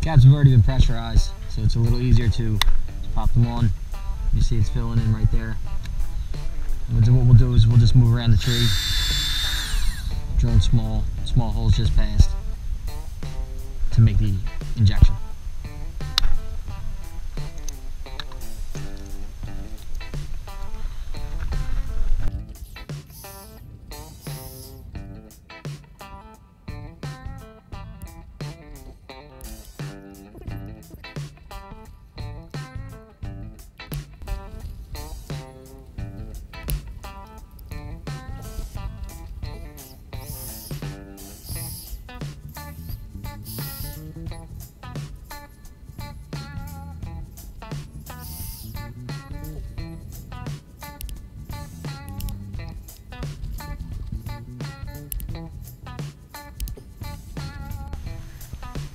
Caps have already been pressurized, so it's a little easier to pop them on. You see it's filling in right there. What we'll do is we'll just move around the tree, drill small holes just past to make the injection.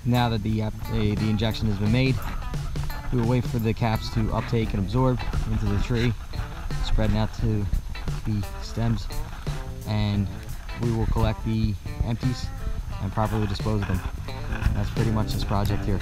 Now that the injection has been made, we will wait for the caps to uptake and absorb into the tree, spreading out to the stems, and we will collect the empties and properly dispose of them. And that's pretty much this project here.